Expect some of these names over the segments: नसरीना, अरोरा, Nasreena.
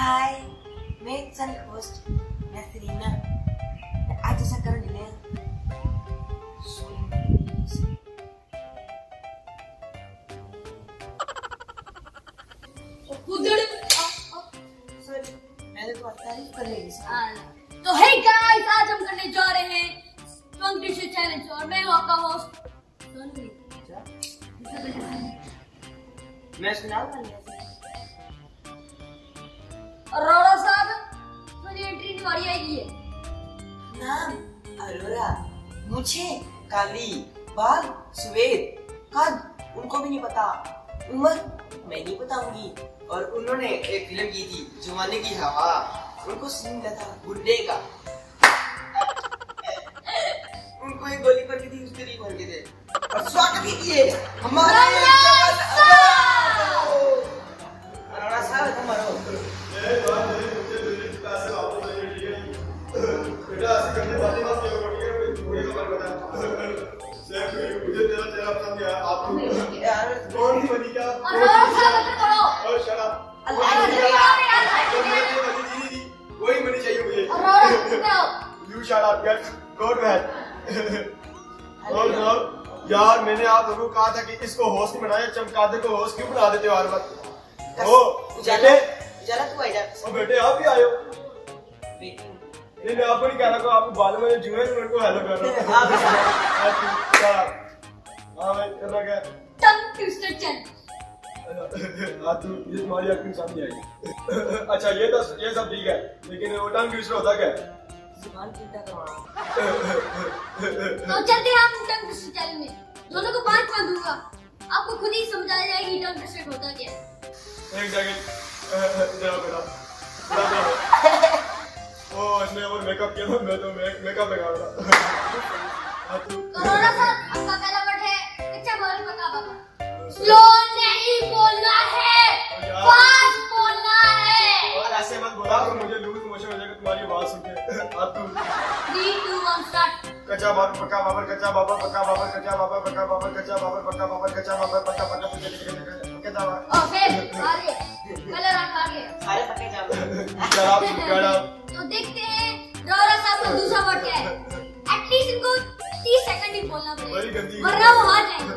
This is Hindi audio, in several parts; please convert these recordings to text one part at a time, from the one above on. हाय, मैं सेल्फ होस्ट नसरीना आज ऐसा कर ले सॉरी मैंने तो तारीफ कर ली। तो हे गाइस, आज हम करने जा रहे हैं कंपटीशन चैलेंज और मैं हूं आपका होस्ट मैं सुनाऊंगा अरोरा साहब, मुझे एंट्री तुम्हारी आएगी है। नाम अरोरा, मुझे काली, बाल सफेद, कद उनको भी नहीं पता, उम्र मैं नहीं बताऊंगी। और उन्होंने एक फिल्म की थी जमाने की हवा, उनको सीन था गुड्डे का। उनको एक गोली पर की थी, उसके लिए मर गए थे। और स्वागत कीजिए हमारा अरोरा साहब। हमारा यार मैंने आप लोगों को कहा था कि इसको होस्ट बनाया, चमकादे को होस्ट क्यों बना देते हो हर बार। ओ बेटे, ओ बेटे आप भी आए हो। मैं आपको नहीं कह रहा हूँ, आपको बालों में जो है उनको हेलो कर रहा हूँ। ये तुम्हारी एक्टिंग सामने आएगी। अच्छा ये सब ठीक है, लेकिन वो टंग ट्विस्टर होता क्या है? तो चलते हैं हम टंग ट्विस्टर चैलेंज में। दोनों को बांट दूंगा, आपको खुद ही समझाया जाएगी टंग ट्विस्टर होता क्या है। एक जगह और मेकअप किया था, मैं तो मेकअप लगा रहा था। स्लो नहीं बोलना है, फास्ट बोलना है। और ऐसे मत बोला तो मुझे लूज मोशन हो जाएगा तुम्हारी आवाज सुन के। अब तुम 3 2 1 स्टार्ट। कच्चा बाबर पक्का बाबर, कच्चा बाबर पक्का बाबर, कच्चा बाबर पक्का बाबर, कच्चा बाबर पक्का बाबर, कच्चा बाबर पक्का बाबर, पक्का बाबर। और फिर आगे कलर रखा आगे सारे पक्के जाओ। शराब गड़ा तो देखते हैं रोरा साहब का दूसरा वर्ड क्या है। एटलीस्ट इनको 30 सेकंड ही बोलना पड़ेगा वरना वो हार जाएंगे।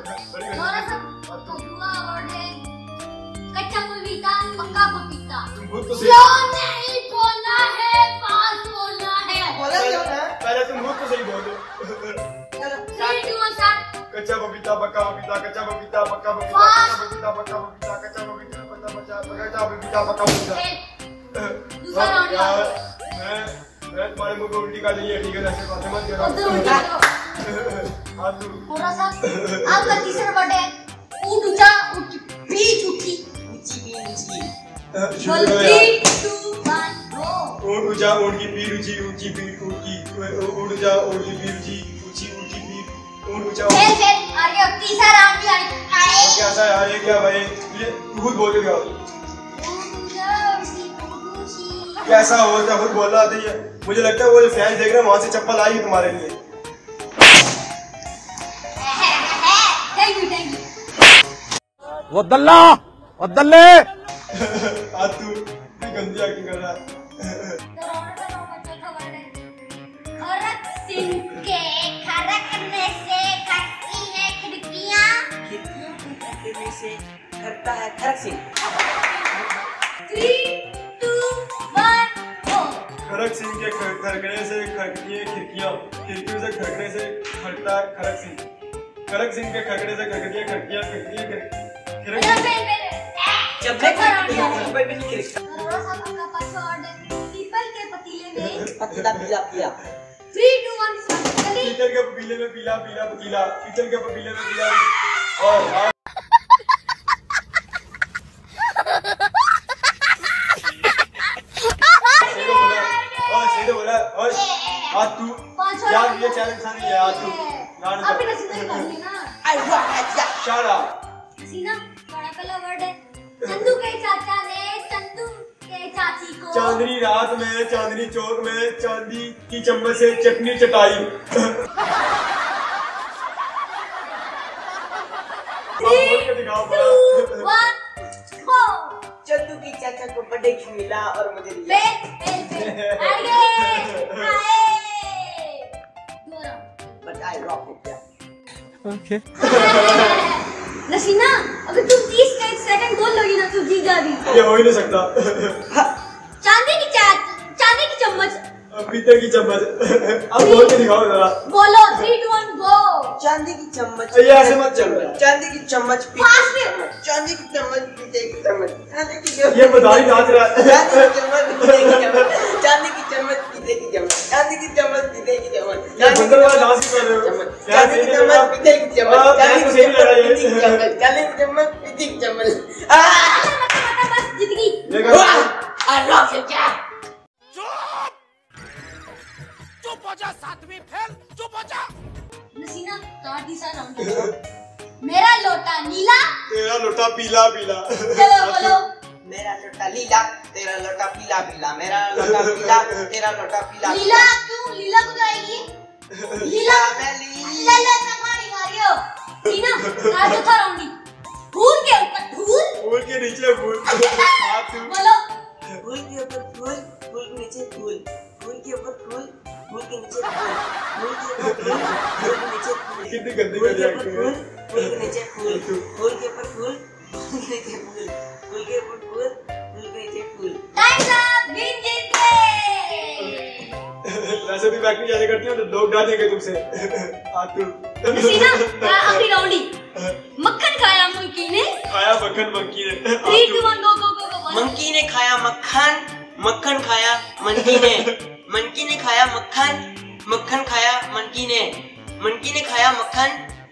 रोरा साहब पक्का पपीता। स्लो नहीं बोलना है, फास्ट बोलना है। पहले तुम मुझको सही बोलो। 3 2 1 स्टार्ट। कच्चा पपीता पक्का पपीता, कच्चा पपीता पक्का पपीता, कच्चा पपीता पक्का पपीता, कच्चा पपीता पक्का पपीता, कच्चा पपीता पक्का पपीता। दूसरा राउंड यार, मैं तुम्हारे मुंह पे उल्टी का नहीं है, ठीक है ऐसे बातें मत करो। आज पूरा साथ आपका तीसरा वर्ड है उठ ऊंचा उठ बीच उठी कैसा होता खुद बोल रहा है। मुझे लगता है वो जो फैंस देख रहे हैं वहां से चप्पल आई है तुम्हारे लिए। वो दल्ला और दल्ले आतू गंदी एक्टिंग कर रहा है। खरक सिंह के खरकने से खटती है खिड़कियां, खिड़कियों के खटकने से खटता है खरक सिंह। 3 2 1 गो। खरक सिंह के खरकने से खटती है खिड़कियां, खिड़कियों से खटकने से खटता है खरक सिंह। खरक सिंह के खटकने से खटती है खिड़कियां, खिड़कियां जब तक ऊपर भी नहीं गिरता। रोरा साहब का पांचवा ऑर्डर है पीपल के पतीले में पतीला पीला पीला। 3 2 1 स्टार्ट। पीतल के पतीले में पीला पीला पतीला, पीतल के पतीले में पीला। और सही तो बोला। और आज तू यार ये चैलेंज सारी है। आज तू नान अब भी नसीना कर लेना। आई वांट शाला नसीना बड़ा पहला वर्ड है। चंदू के चाचा ने चंदू के चाची को चांदनी रात में चांदनी चौक में चांदी की चम्मच से चटनी चटाई। 3 2 1 गो। चंदू भी चाचा को बर्थडे खिला और मुझे दिया। ओके नसीना, अगर तुम 30 सेकंड बोल लोगी ना तो जीत जाएगी। ये हो ही नहीं सकता। चांदी की चम्मच, पीतल की चम्मच। अब बोल के दिखाओ जरा। बोलो 3 2 1 गो। चांदी की चम्मच। ये ऐसे मत चल रहा। चांदी की चम्मच, चांदी की चम्मच, पीतल की चम्मच। ये बता ही नाच रहा है। चांदी की चम्मच, पीतल की चम्मच। चांदी की चम्मच, पीतल की चम्मच। चांदी की चम्मच, पीतल की चम्मच। चांदी की चम्मच, चांदी की चम्मच, पीतल की चम्मच। आ बस जीत गई। आ रॉक क्या सातवीं फेल। चुप हो जा नसीना, काटी सा राउंड। मेरा लोटा नीला, तेरा लोटा पीला पीला। चलो बोलो। मेरा लोटा नीला, तेरा लोटा पीला पीला। मेरा लोटा नीला, तेरा लोटा पीला। नीला क्यों? नीला को जाएगी नीला। मैं नीला लोटा मारी मारियो सीना। आज चौथा राउंड ही फूल के ऊपर फूल, फूल के नीचे फूल। बोलो। फूल के ऊपर फूल, फूल के नीचे फूल। फूल के ऊपर फूल, फूल के नीचे फूल। फूल के नीचे फूल। कितनी गंदी कर जाती है। फूल के नीचे फूल, फूल के ऊपर फूल, फूल के नीचे फूल। फूल के ऊपर फूल, फूल के नीचे फूल। Time up. विन जीत गए। वैसे भी बैक में जाने करती हो तो लोग डांटेंगे तुमसे। आतू नसीना का आखिरी राउंड ही मक्खन खाया मंकी ने। खाया मक्खन मंकी ने। 3 2 1 गो गो गो। मंकी ने खाया मक्खन, मक्खन खाया मंकी ने। मंकी ने खाया मक्खन, मक्खन खाया मंकी ने। मंकी ने खाया मक्खन,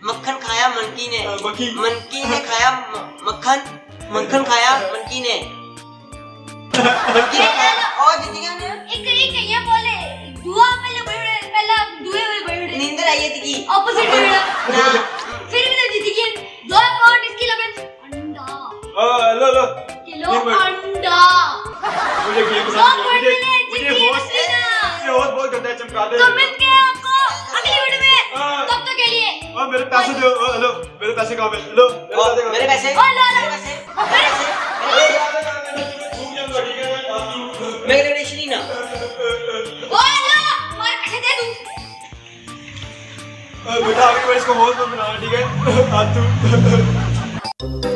मक्खन खाया मंकी ने। मंकी ने खाया मक्खन, मक्खन खाया मंकी ने। और दीदिया ने एक एक ये बोले दुआ पहले बड़े, पहला दुए हुए बड़े। नींद आई थी ऑपोजिट बड़ा ना। फिर भी दीदी के दो पॉइंट इसकी लगन अंडा। लो लो किलो अंडा। मुझे गेम समझ मुझे होश बहुत गंदा है। चमका दे। तो मिलते हैं आपको अगली वीडियो में, तब तक के लिए। और मेरे पैसे दो। हेलो मेरे पैसे कहां गए? हेलो मेरे पैसे। और लो मेरे पैसे। मेरे नसरीना। और लो मार के दे दूं। बेटा अगली बार इसको होस्ट मत बना, ठीक है? हां तू